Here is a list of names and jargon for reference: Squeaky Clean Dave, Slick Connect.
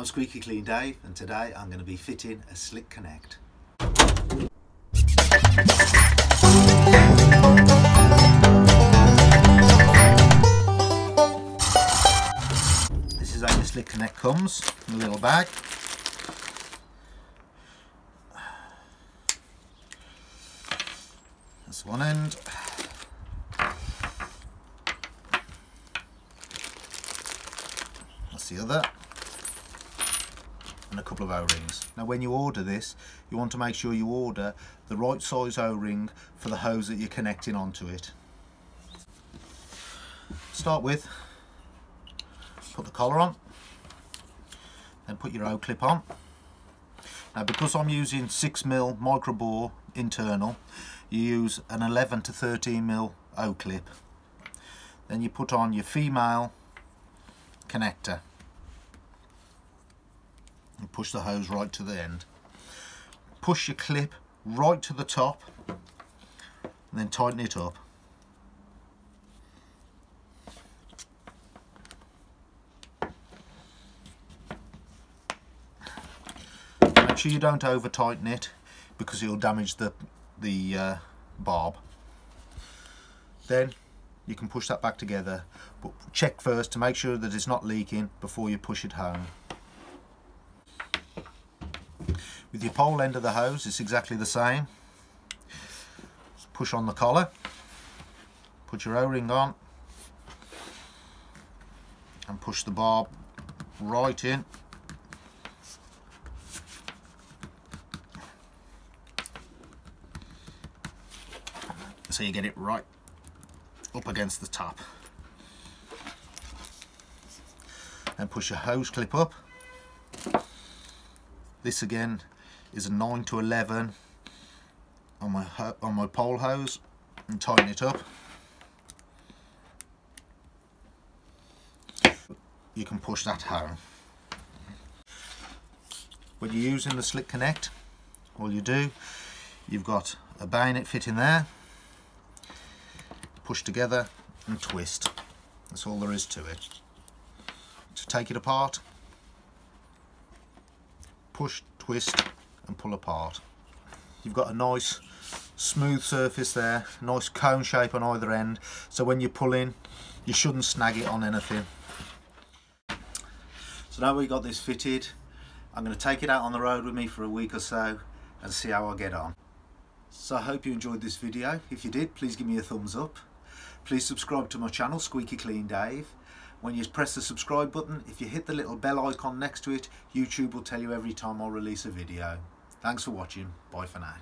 I'm Squeaky Clean Dave, and today I'm going to be fitting a Slick Connect. This is how the Slick Connect comes in a little bag. That's one end. That's the other. And a couple of O-rings. Now when you order this, you want to make sure you order the right size O-ring for the hose that you're connecting onto it. Start with, put the collar on, then put your O-clip on. Now because I'm using 6mm micro bore internal, you use an 11 to 13mm O-clip. Then you put on your female connector. And push the hose right to the end. Push your clip right to the top and then tighten it up. Make sure you don't over tighten it because it'll damage the barb. Then you can push that back together, but check first to make sure that it's not leaking before you push it home. With your pole end of the hose, it's exactly the same. Push on the collar, put your O-ring on, and push the barb right in. So you get it right up against the top. And push your hose clip up. This again is a 9 to 11 on my pole hose and tighten it up. You can push that home. When you're using the Slick Connect, all you do, you've got a bayonet fit in there, push together and twist. That's all there is to it. To take it apart, push, twist and pull apart. You've got a nice smooth surface there, nice cone shape on either end, so when you're pulling you shouldn't snag it on anything. So now we've got this fitted, I'm going to take it out on the road with me for a week or so and see how I get on. So I hope you enjoyed this video. If you did, please give me a thumbs up. Please subscribe to my channel, Squeaky Clean Dave. When you press the subscribe button, if you hit the little bell icon next to it, YouTube will tell you every time I release a video. Thanks for watching. Bye for now.